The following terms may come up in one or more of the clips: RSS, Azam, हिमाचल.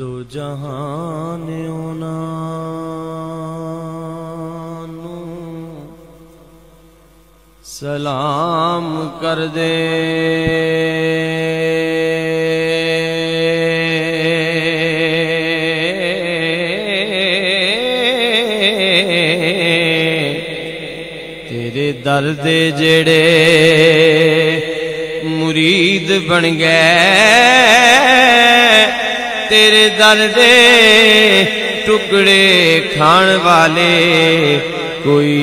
दो जहान उनानू सलाम कर दे, तेरे दर दे जेड़े मुरीद बन गए, तेरे दर दे टुकड़े खान वाले, कोई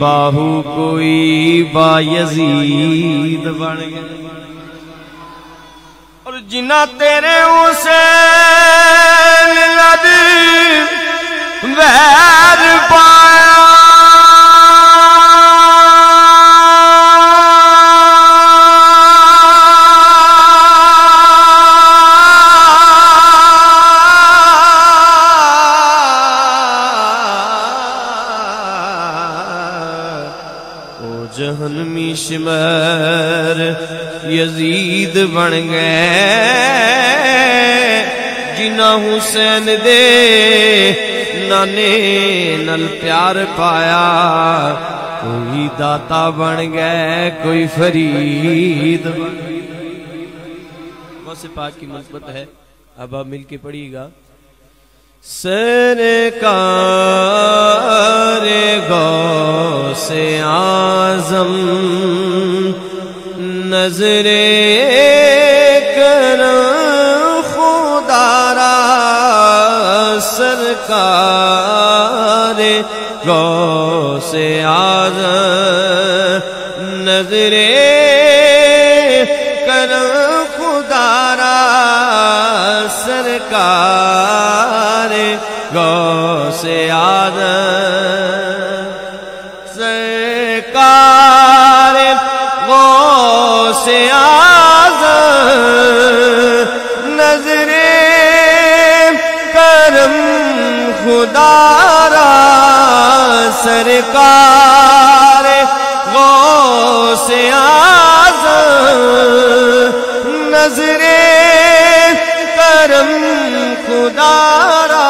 बाहू कोई बायजीद बन गए। और जिना तेरे उसे लद वैर पाया, जहन्मी शिमर यजीद बन गए। जिना हुसैन दे नाने नल प्यार पाया, कोई दाता बन गए कोई फरीद। बस पाक की मनसबत है, अब आप मिल के पढ़िएगा। सरकार ए गौस ए आज़म नजरे करम खुदारा, सरकार ए गौस ए आज़म नजरे करम खुदारा, सरकार गौस ए आज़म, सरकार गौस ए आज़म नजरे करम खुदारा, सरकार गौस ए आज़म नजरे करम खुदारा,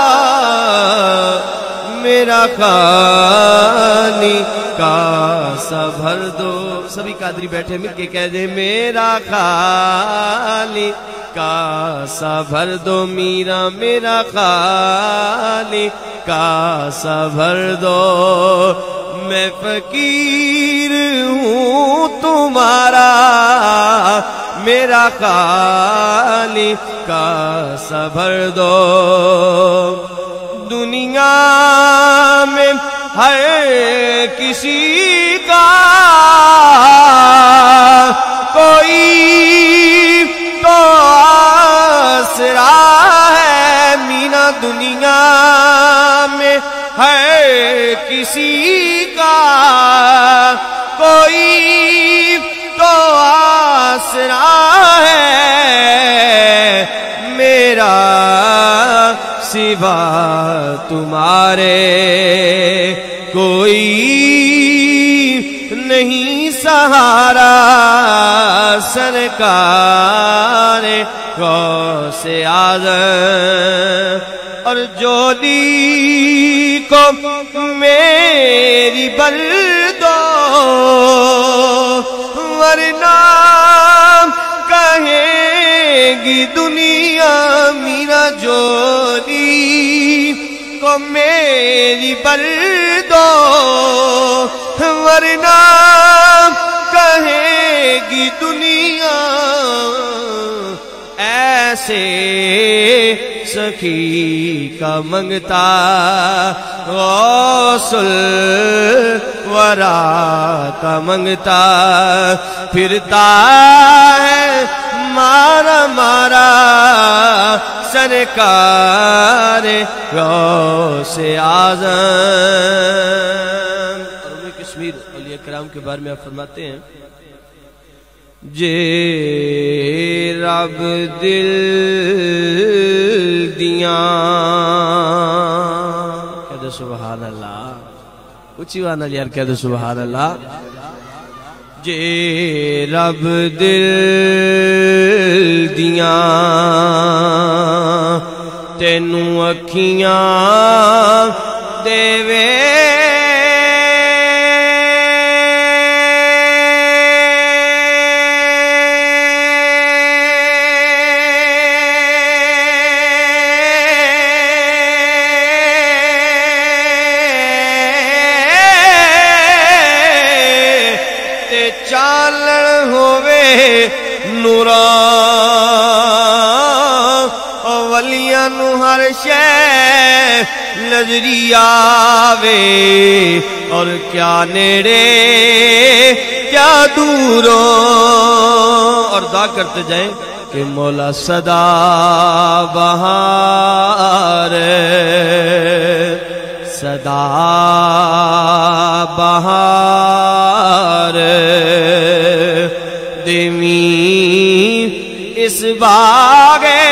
मेरा खानी कासा भर दो। सभी कादरी बैठे मिलके कह दे, मेरा खानी कासा भर दो, मीरा मेरा खानी कासा भर दो, मैं फकीर हूँ तुम्हारा, मेरा खाली कासा भर दो। दुनिया में हर किसी का कोई तो आसरा है, मीना दुनिया में हर किसी का कोई तो आसरा है, मेरा सिवा तुम्हारे कोई नहीं सहारा, सरकार ए गौस ए आज़म। और जोली को मेरी बल दो, वरना कहेगी दुनिया, मीरा जोली को मेरी बल दो, वरना कहेगी दुनिया, ऐसे सखी का मंगता गौसल वरा का मंगता, फिरता है मारा मारा, सरकार ए गौस ए आज़म। कश्मीर औलिया किराम के बारे में आप फरमाते हैं, जे रब दिल दिया, कह दो सुभान अल्लाह, उची वान यार कह दो सुभान अल्लाह। जे रब दिल दिया तेनू अखियां देवे ते चालन होवे नूरा वलियां नू हर शै नजरिया वे और क्या नेड़े क्या दूरों और दा करते जाएं कि मौला सदा बहार सदा बहार देवी इस बागे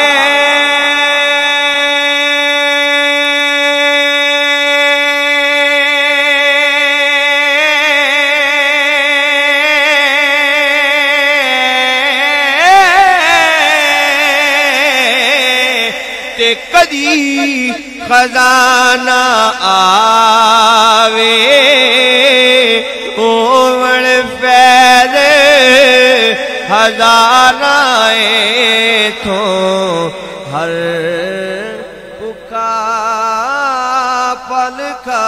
कदी खजाना आवे ओवण फैल हजाराए थो हर पुखा पलखा